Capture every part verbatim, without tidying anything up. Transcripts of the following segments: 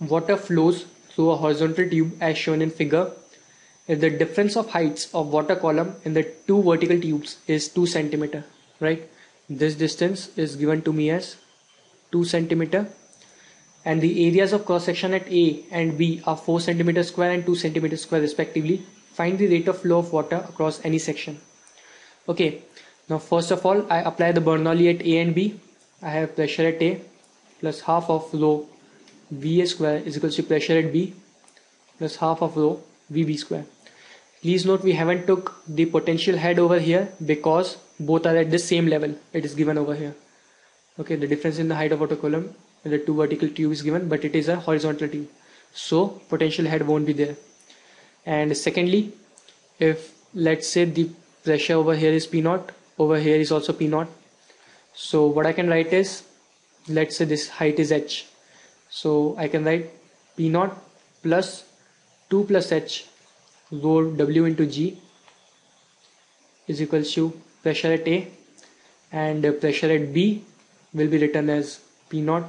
Water flows through a horizontal tube as shown in figure. If the difference of heights of water column in the two vertical tubes is two centimeters, right? This distance is given to me as two centimeters, and the areas of cross section at A and B are four centimeters squared and two centimeters squared respectively. Find the rate of flow of water across any section. Okay, now first of all I apply the Bernoulli at A and B. I have pressure at A plus half of rho V A squared is equal to pressure at B plus half of rho V B squared. Please note we haven't took the potential head over here because both are at the same level. It is given over here. Okay, the difference in the height of water column in the two vertical tube is given, but it is a horizontal tube, so potential head won't be there. And secondly, if let's say the pressure over here is P naught, over here is also P naught, so what I can write is, let's say this height is H, so I can write P naught plus two plus H rho W into G is equal to pressure at A, and pressure at B will be written as P naught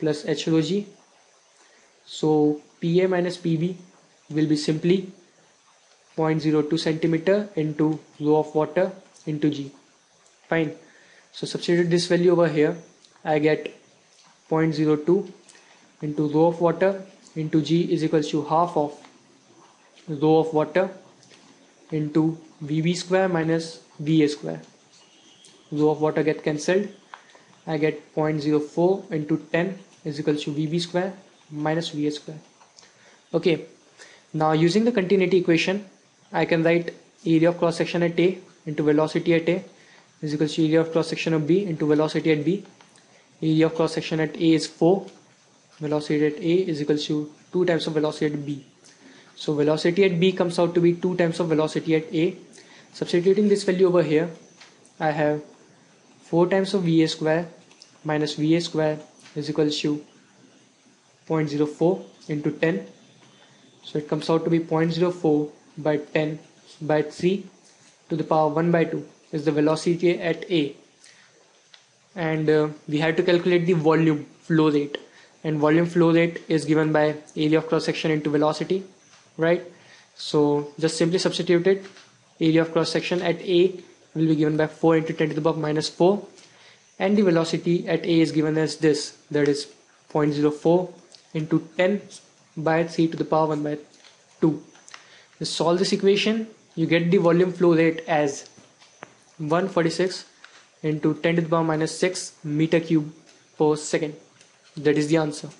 plus H rho G. So P A minus P B will be simply zero point zero two centimeters into rho of water into G. Fine. So substitute this value over here. I get zero point zero two into rho of water into G is equal to half of rho of water into V B squared minus V A squared. Rho of water get cancelled. I get zero point zero four into ten is equal to V B squared minus V A squared. Okay, now using the continuity equation, I can write area of cross section at A into velocity at A is equal to area of cross section of B into velocity at B. Area of cross section at A is four. Velocity at A is equal to two times of velocity at B. So velocity at B comes out to be two times of velocity at A. Substituting this value over here, I have four times of V A squared minus V A squared is equal to zero point zero four into ten. So it comes out to be zero point zero four by ten by three to the power one by two is the velocity at A. And uh, we have to calculate the volume flow rate. And volume flow rate is given by area of cross section into velocity, right? So just simply substitute it. Area of cross section at A will be given by four into ten to the power minus four, and the velocity at A is given as this, that is zero point zero four into ten by three to the power one by two. To solve this equation, you get the volume flow rate as one hundred forty-six into ten to the power minus six meter cube per second. That is the answer.